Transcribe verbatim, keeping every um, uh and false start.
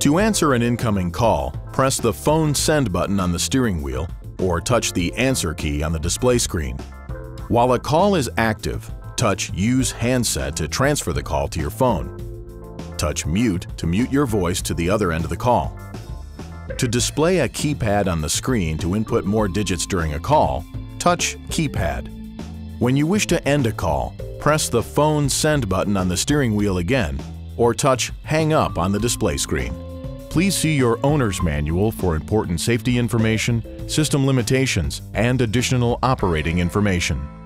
To answer an incoming call, press the phone send button on the steering wheel or touch the answer key on the display screen. While a call is active, touch Use Handset to transfer the call to your phone. Touch Mute to mute your voice to the other end of the call. To display a keypad on the screen to input more digits during a call, touch Keypad. When you wish to end a call, press the phone send button on the steering wheel again or touch Hang Up on the display screen. Please see your owner's manual for important safety information, system limitations, and additional operating information.